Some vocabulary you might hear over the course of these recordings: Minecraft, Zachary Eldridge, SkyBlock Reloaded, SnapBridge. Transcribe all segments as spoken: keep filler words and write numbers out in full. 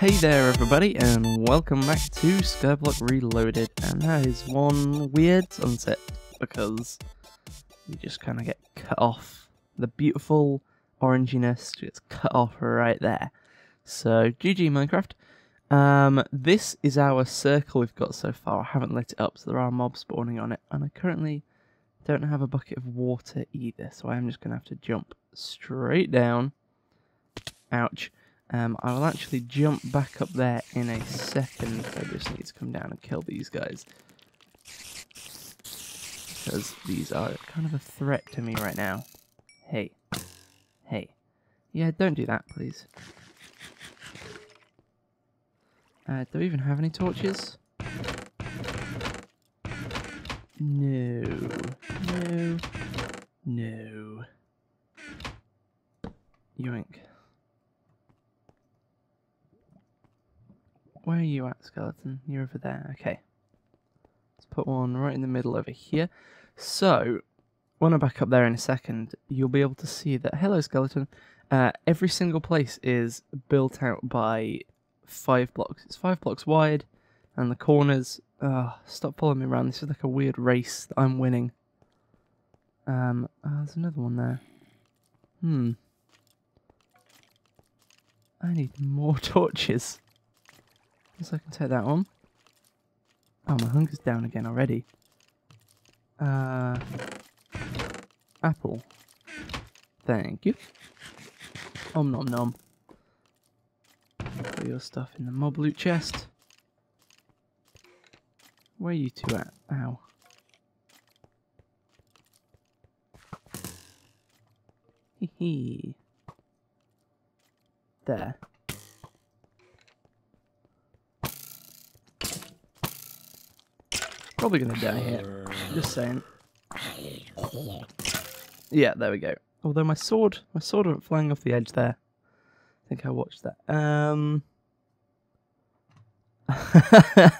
Hey there everybody, and welcome back to SkyBlock Reloaded, and that is one weird sunset because you just kind of get cut off. The beautiful oranginess gets cut off right there. So G G Minecraft. Um, this is our circle we've got so far. I haven't lit it up, so there are mobs spawning on it, and I currently don't have a bucket of water either, so I'm just going to have to jump straight down. Ouch. Um, I will actually jump back up there in a second. I just need to come down and kill these guys, because these are kind of a threat to me right now. Hey. Hey. Yeah, don't do that, please. Uh, do we even have any torches? No. No. No. Yoink. Where are you at, skeleton? You're over there. Okay. Let's put one right in the middle over here. So, when I back up there in a second, you'll be able to see that, hello skeleton, uh, every single place is built out by five blocks. It's five blocks wide, and the corners... Oh, stop following me around. This is like a weird race that I'm winning. Um, oh, there's another one there. Hmm. I need more torches. So I can take that one. Oh, my hunger's down again already. Uh, apple. Thank you. Om nom nom. Put your stuff in the mob loot chest. Where are you two at? Ow. Hee hee. There. Probably gonna die here, just saying. Yeah, there we go. Although my sword, my sword went flying off the edge there. I think I watched that. Um,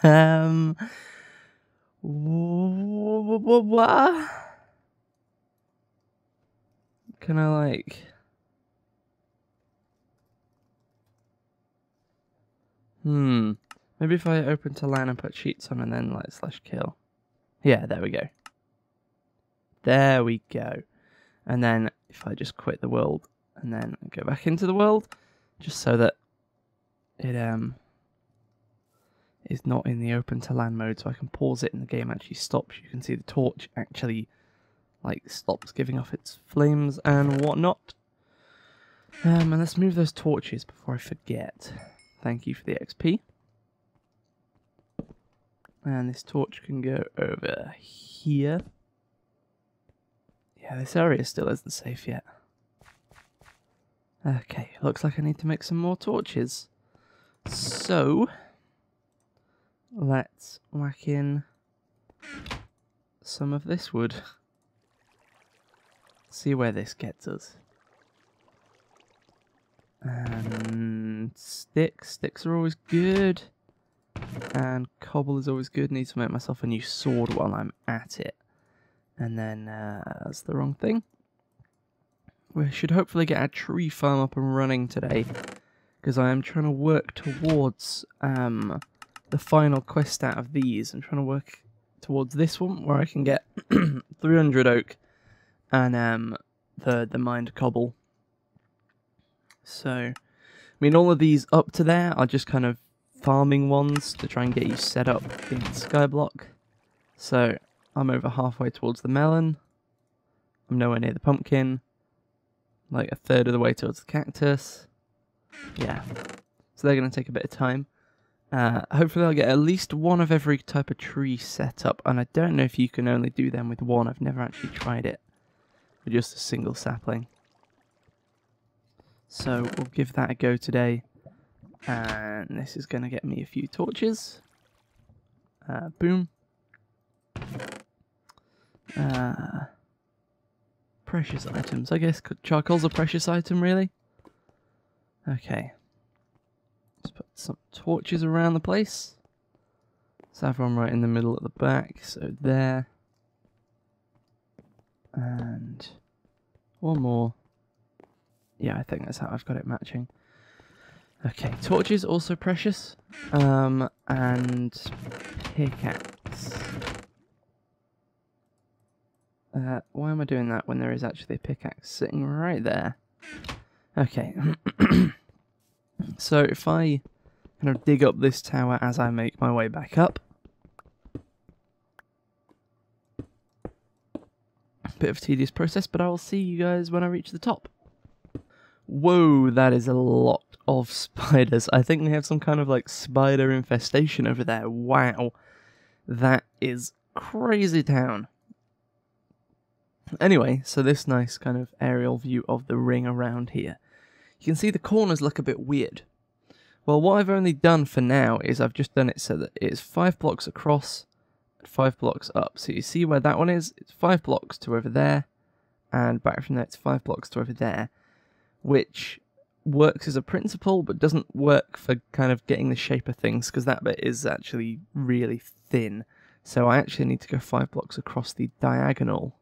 um Can I like... Hmm. Maybe if I open to land and put sheets on and then like slash kill. Yeah, there we go. There we go. And then if I just quit the world and then go back into the world, just so that it um is not in the open to land mode, so I can pause it and the game actually stops. You can see the torch actually like stops giving off its flames and whatnot. Um, and let's move those torches before I forget. Thank you for the X P. And this torch can go over here. Yeah, this area still isn't safe yet. Okay, looks like I need to make some more torches. So, let's whack in some of this wood. See where this gets us. And sticks. Sticks are always good. And cobble is always good. Need to make myself a new sword while I'm at it. And then uh, that's the wrong thing. We should hopefully get our tree farm up and running today, because I am trying to work towards um, the final quest out of these. I'm trying to work towards this one where I can get three hundred oak and um, the the mined cobble. So, I mean, all of these up to there are just kind of farming ones to try and get you set up in Skyblock. So I'm over halfway towards the melon. I'm nowhere near the pumpkin. Like a third of the way towards the cactus. Yeah. So they're going to take a bit of time. Uh, hopefully I'll get at least one of every type of tree set up. And I don't know if you can only do them with one. I've never actually tried it with just a single sapling. So we'll give that a go today. And this is going to get me a few torches. Uh, boom. Uh, precious items. I guess charcoal's a precious item, really. Okay. Let's put some torches around the place. Let's have one right in the middle at the back. So there. And one more. Yeah, I think that's how I've got it matching. Okay, torches also precious. Um, and pickaxe. Uh, why am I doing that when there is actually a pickaxe sitting right there? Okay. So if I kind of dig up this tower as I make my way back up. Bit of a tedious process, but I will see you guys when I reach the top. Whoa, that is a lot of spiders. I think they have some kind of like spider infestation over there. Wow, that is crazy town. Anyway, so this nice kind of aerial view of the ring around here. You can see the corners look a bit weird. Well, what I've only done for now is I've just done it so that it's five blocks across and five blocks up. So you see where that one is? It's five blocks to over there, and back from there it's five blocks to over there, which works as a principle but doesn't work for kind of getting the shape of things, because that bit is actually really thin. So I actually need to go five blocks across the diagonal,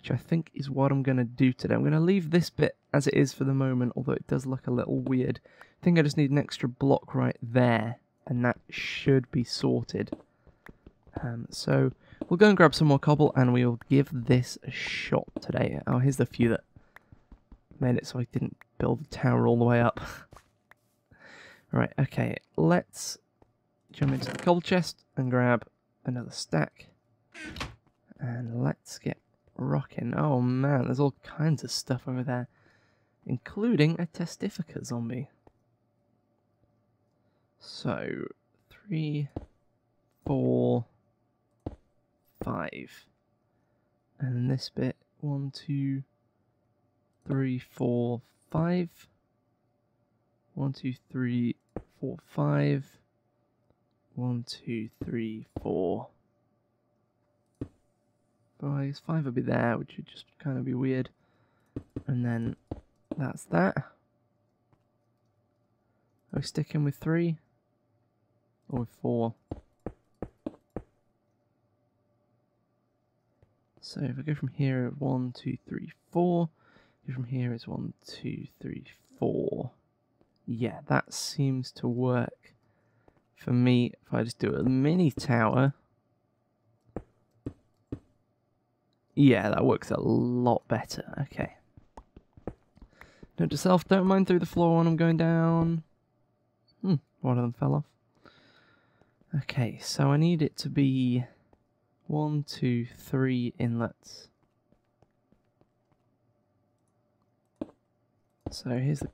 which I think is what I'm going to do today. I'm going to leave this bit as it is for the moment, although it does look a little weird. I think I just need an extra block right there, and that should be sorted. Um, so we'll go and grab some more cobble, and we'll give this a shot today. Oh, here's the few that made it so I didn't build the tower all the way up. Right, okay, let's jump into the gold chest and grab another stack. And let's get rocking. Oh man, there's all kinds of stuff over there, including a testifica zombie. So, three, four, five. And this bit, one, two, three, four, five. One, two, three, four, five. One, two, three, four. Five, five would be there, which would just kind of be weird. And then that's that. Are we sticking with three? Or with four? So if I go from here, one, two, three, four. From here is one, two, three, four. Yeah, that seems to work for me. If I just do a mini tower, yeah, that works a lot better. Okay. Note to self: don't mind through the floor when I'm going down. Hmm, one of them fell off. Okay, so I need it to be one, two, three inlets. So here's the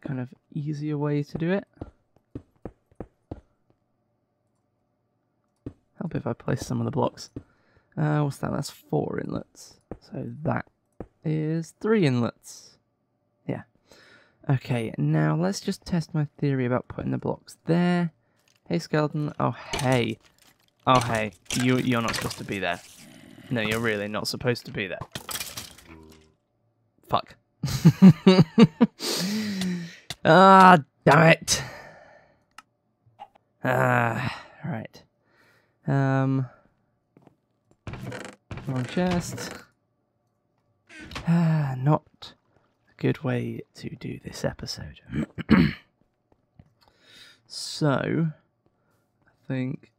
kind of easier way to do it. Help if I place some of the blocks. Uh, what's that? That's four inlets. So that is three inlets. Yeah. Okay, now let's just test my theory about putting the blocks there. Hey, skeleton. Oh, hey. Oh, hey. You, you're not supposed to be there. No, you're really not supposed to be there. Fuck. Ah, damn it. Ah, right. Um, wrong chest. Ah, not a good way to do this episode. So, I think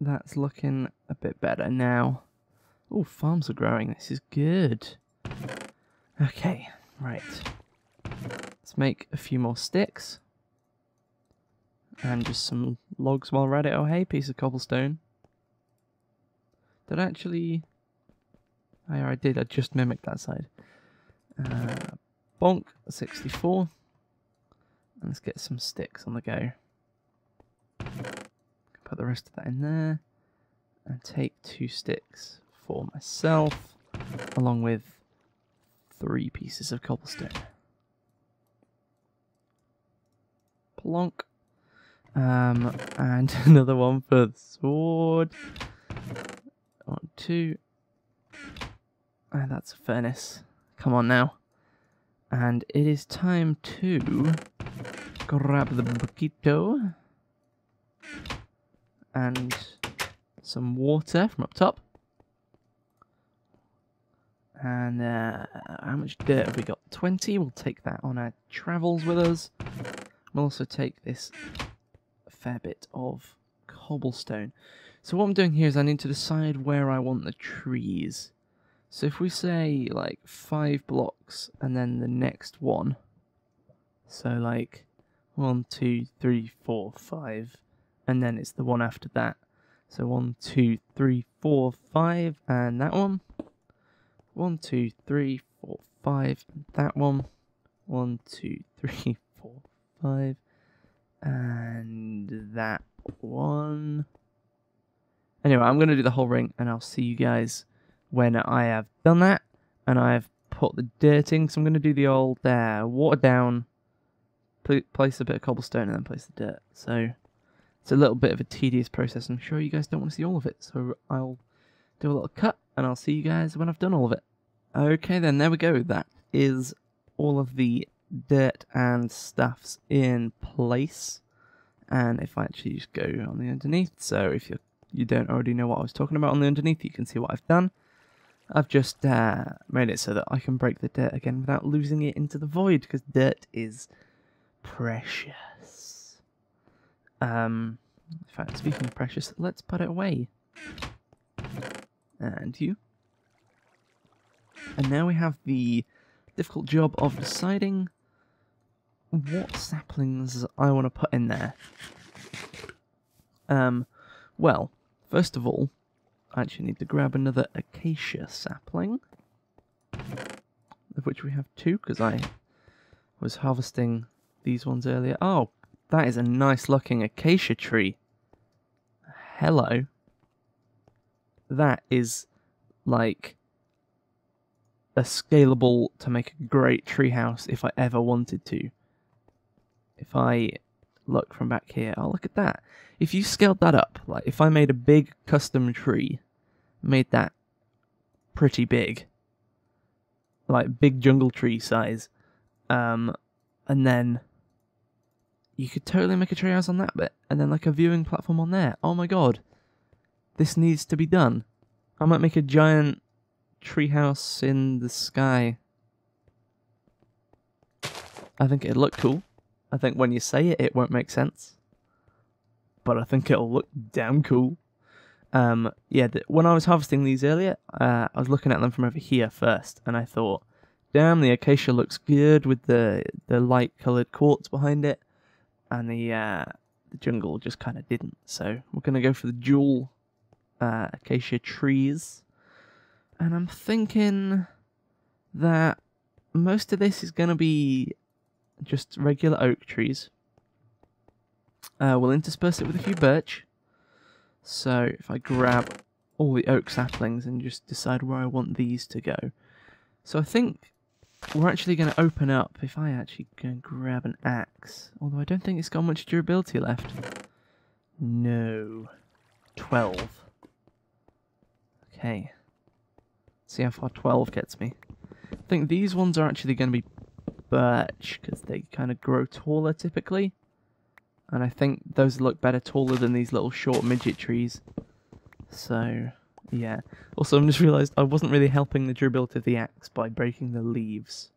that's looking a bit better now. Oh, farms are growing. This is good. Okay, right. Let's make a few more sticks. And just some logs while we're at it. Oh hey, piece of cobblestone. Did I actually... Oh, yeah, I did. I just mimicked that side. Uh, bonk, sixty-four. And let's get some sticks on the go. Put the rest of that in there. And take two sticks for myself. Along with... three pieces of cobblestone. Plonk. Um, and another one for the sword. One, two. And that's a furnace. Come on now. And it is time to grab the buquito. And some water from up top. And uh, how much dirt have we got? twenty. We'll take that on our travels with us. We'll also take this fair bit of cobblestone. So what I'm doing here is I need to decide where I want the trees. So if we say like five blocks and then the next one, so like one, two, three, four, five, and then it's the one after that. So one, two, three, four, five, and that one. One, two, three, four, five, and that one. One, two, three, four, five, and that one. Anyway, I'm going to do the whole ring, and I'll see you guys when I have done that, and I have put the dirt in. So I'm going to do the old uh, water down, pl place a bit of cobblestone, and then place the dirt. So it's a little bit of a tedious process. I'm sure you guys don't want to see all of it, so I'll do a little cut, and I'll see you guys when I've done all of it. Okay, then, there we go. That is all of the dirt and stuffs in place. And if I actually just go on the underneath, so if you're you don't already know what I was talking about on the underneath, you can see what I've done. I've just uh, made it so that I can break the dirt again without losing it into the void, because dirt is precious. Um, in fact, speaking of precious, let's put it away. And you. And now we have the difficult job of deciding what saplings I want to put in there. Um... Well, first of all, I actually need to grab another acacia sapling, of which we have two, because I was harvesting these ones earlier. Oh, that is a nice-looking acacia tree. Hello. That is, like, a scalable to make a great treehouse if I ever wanted to. If I... look from back here, oh look at that. If you scaled that up, like if I made a big custom tree, made that pretty big, like big jungle tree size, um, and then you could totally make a treehouse on that bit, and then like a viewing platform on there. Oh my god, this needs to be done. I might make a giant treehouse in the sky. I think it'd look cool. I think when you say it, it won't make sense, but I think it'll look damn cool. Um, yeah, th when I was harvesting these earlier, uh, I was looking at them from over here first, and I thought, damn, the acacia looks good with the the light-coloured quartz behind it, and the uh, the jungle just kind of didn't. So we're gonna go for the dual uh, acacia trees, and I'm thinking that most of this is gonna be just regular oak trees. Uh, we'll intersperse it with a few birch. So if I grab all the oak saplings and just decide where I want these to go. So I think we're actually going to open up, if I actually go and grab an axe, although I don't think it's got much durability left. No. twelve. Okay. See how far twelve gets me. I think these ones are actually going to be birch, because they kind of grow taller typically, and I think those look better taller than these little short midget trees. So yeah, also I just realised I wasn't really helping the durability of the axe by breaking the leaves.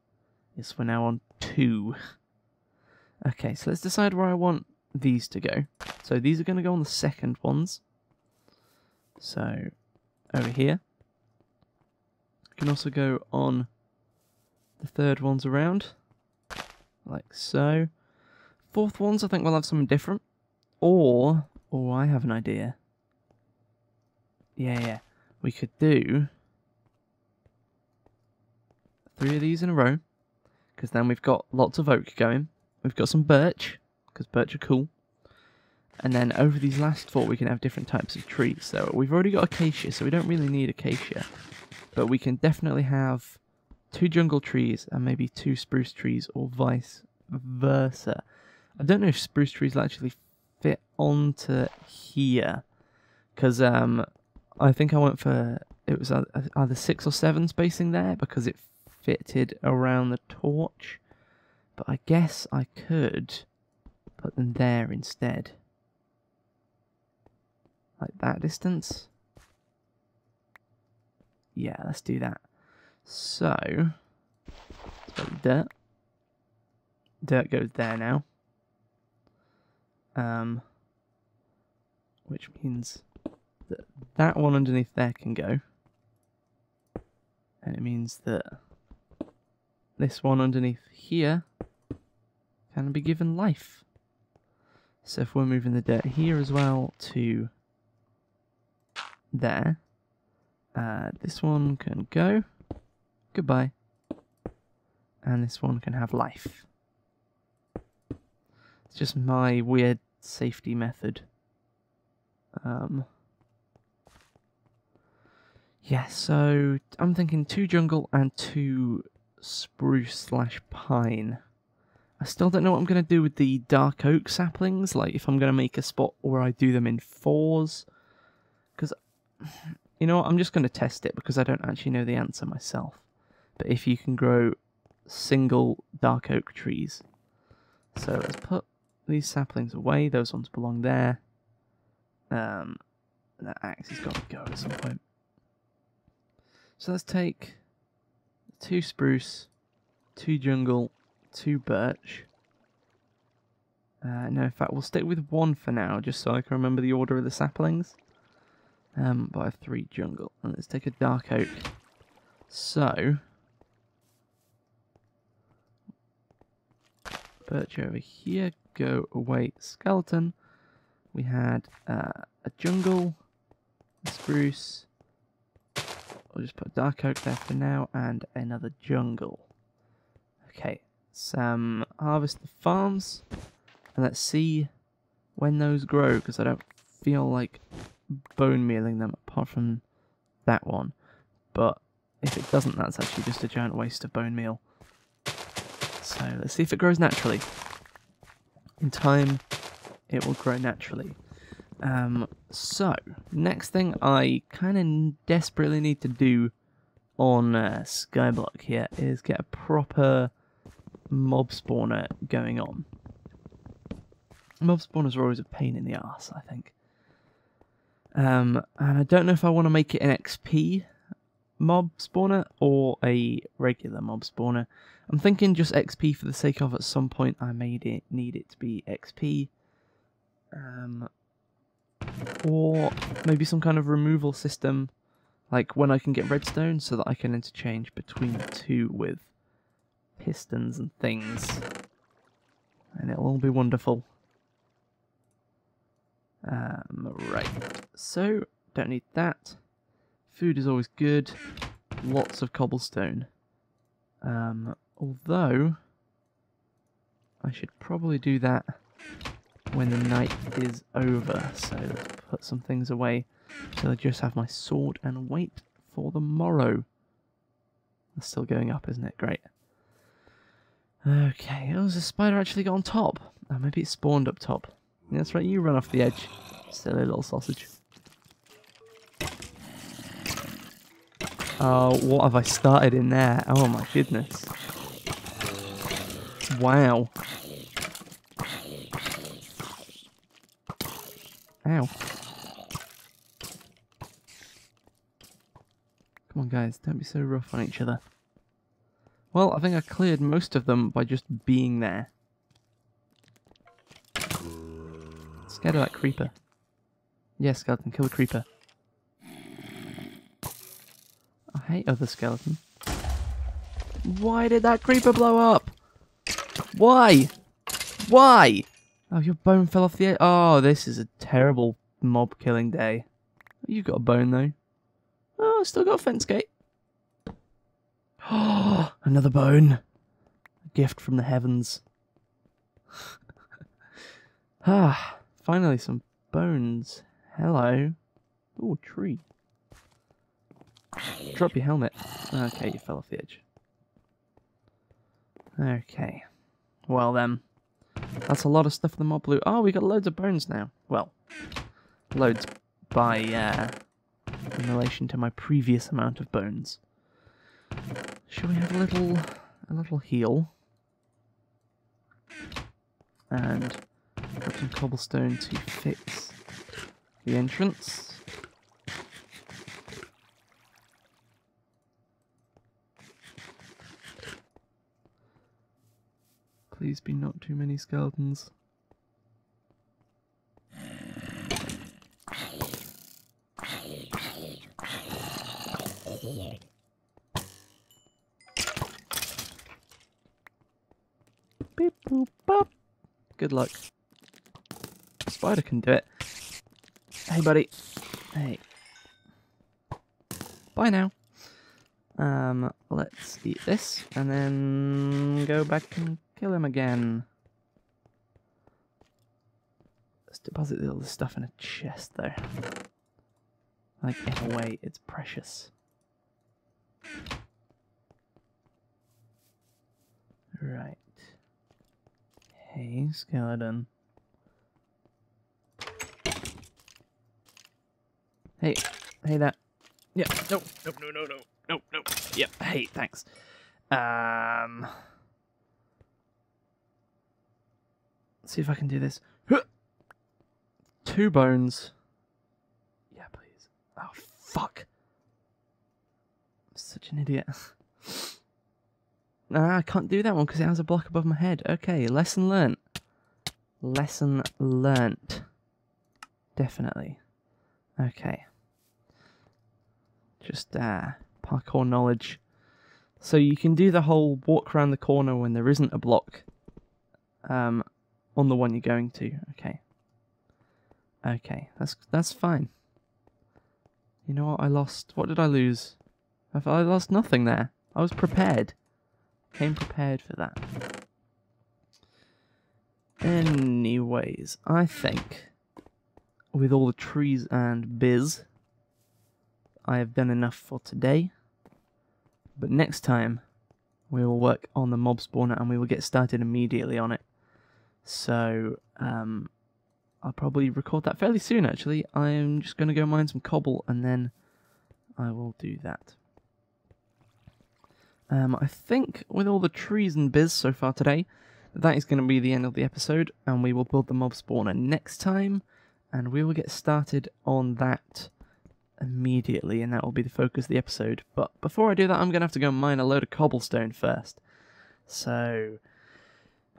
Yes, we're now on two. Okay, so let's decide where I want these to go. So these are going to go on the second ones, so over here. You can also go on the third one's around, like so. Fourth ones, I think we'll have something different. Or, oh, I have an idea. Yeah, yeah. We could do three of these in a row, because then we've got lots of oak going. We've got some birch, because birch are cool. And then over these last four, we can have different types of trees. So we've already got acacia, so we don't really need acacia. But we can definitely have two jungle trees and maybe two spruce trees, or vice versa. I don't know if spruce trees will actually fit onto here, because um, I think I went for, it was either six or seven spacing there because it fitted around the torch, but I guess I could put them there instead, like that distance. Yeah, let's do that. So, let's put dirt. Dirt goes there now. Um, which means that that one underneath there can go. And it means that this one underneath here can be given life. So if we're moving the dirt here as well to there, uh, this one can go, goodbye, and this one can have life. It's just my weird safety method. Um, yeah, so I'm thinking two jungle and two spruce slash pine. I still don't know what I'm going to do with the dark oak saplings, like if I'm going to make a spot where I do them in fours, because, you know what, I'm just going to test it because I don't actually know the answer myself. But if you can grow single dark oak trees. So let's put these saplings away, those ones belong there. Um, that axe has got to go at some point. So let's take two spruce, two jungle, two birch. Uh, no, in fact, we'll stick with one for now, just so I can remember the order of the saplings. Um, but I have three jungle. And let's take a dark oak. So, birch over here, go away, skeleton. We had uh, a jungle, a spruce. I'll just put a dark oak there for now, and another jungle. Okay. Let's um, harvest the farms, and let's see when those grow, because I don't feel like bone mealing them, apart from that one. But if it doesn't, that's actually just a giant waste of bone meal. So let's see if it grows naturally. In time, it will grow naturally. Um, so, next thing I kind of desperately need to do on uh, SkyBlock here is get a proper mob spawner going on. Mob spawners are always a pain in the arse, I think. Um, and I don't know if I want to make it an X P mob spawner or a regular mob spawner. I'm thinking just X P for the sake of at some point I made it need it to be X P. Um, or maybe some kind of removal system, like when I can get redstone so that I can interchange between the two with pistons and things, and it'll all be wonderful. Um, right, so don't need that. Food is always good. Lots of cobblestone. Um, although I should probably do that when the night is over. So let's put some things away. So I just have my sword and wait for the morrow. That's still going up, isn't it? Great. Okay, oh, there's a spider actually got on top. Oh, maybe it spawned up top. Yeah, that's right, you run off the edge. Silly little sausage. Oh, what have I started in there? Oh my goodness. Wow. Ow. Come on guys, don't be so rough on each other. Well, I think I cleared most of them by just being there. Scared of that creeper. Yeah, skeleton, kill the creeper. I hate other skeleton. Why did that creeper blow up? Why? Why? Oh, your bone fell off the edge. Oh, this is a terrible mob killing day. You've got a bone, though. Oh, I still got a fence gate. Oh, another bone. A gift from the heavens. Ah, finally some bones. Hello. Ooh, a tree. Drop your helmet. Okay, you fell off the edge. Okay. Well then. That's a lot of stuff the mob blew. Oh, we got loads of bones now. Well, loads by, uh, in relation to my previous amount of bones. Shall we have a little, a little heal? And put some cobblestone to fix the entrance. Please be not too many skeletons. Beep, boop, bop. Good luck. Spider can do it. Hey, buddy. Hey. Bye now. Um, let's eat this and then go back and kill him again. Let's deposit all this stuff in a chest, though. Like, in a way, it's precious. Right. Hey, skeleton. Hey, hey, that. Yeah, no, no, no, no, no, no, no. Yeah, hey, thanks. Um. Let's see if I can do this. Two bones. Yeah, please. Oh, fuck. I'm such an idiot. Ah, I can't do that one because it has a block above my head. Okay, lesson learnt. Lesson learnt. Definitely. Okay. Just uh, parkour knowledge. So you can do the whole walk around the corner when there isn't a block um, on the one you're going to. Okay. Okay, that's that's fine. You know what? I lost. What did I lose? I lost nothing there. I was prepared. Came prepared for that. Anyways, I think with all the trees and biz, I have done enough for today. But next time, we will work on the mob spawner and we will get started immediately on it. So, um, I'll probably record that fairly soon, actually. I'm just going to go mine some cobble and then I will do that. Um, I think with all the trees and biz so far today, that is going to be the end of the episode, and we will build the mob spawner next time, and we will get started on that immediately, and that will be the focus of the episode. But before I do that, I'm going to have to go mine a load of cobblestone first. So,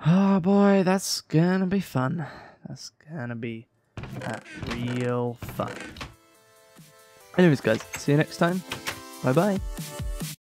oh boy, that's going to be fun. That's going to be uh, real fun. Anyways, guys, see you next time. Bye-bye.